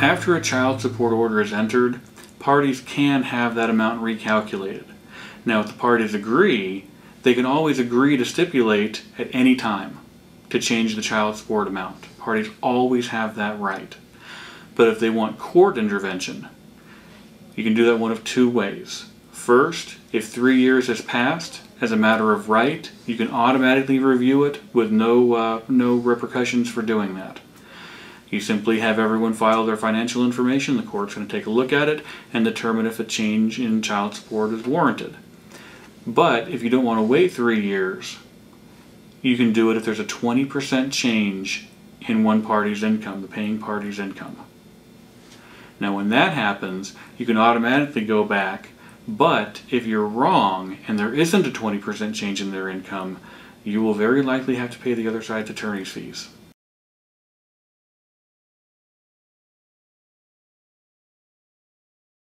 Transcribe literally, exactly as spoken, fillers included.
After a child support order is entered, parties can have that amount recalculated. Now, if the parties agree, they can always agree to stipulate at any time to change the child support amount. Parties always have that right. But if they want court intervention, you can do that one of two ways. First, if three years has passed, as a matter of right, you can automatically review it with no, uh, no repercussions for doing that. You simply have everyone file their financial information, the court's going to take a look at it and determine if a change in child support is warranted. But if you don't want to wait three years, you can do it if there's a twenty percent change in one party's income, the paying party's income. Now when that happens, you can automatically go back, but if you're wrong and there isn't a twenty percent change in their income, you will very likely have to pay the other side's attorney's fees.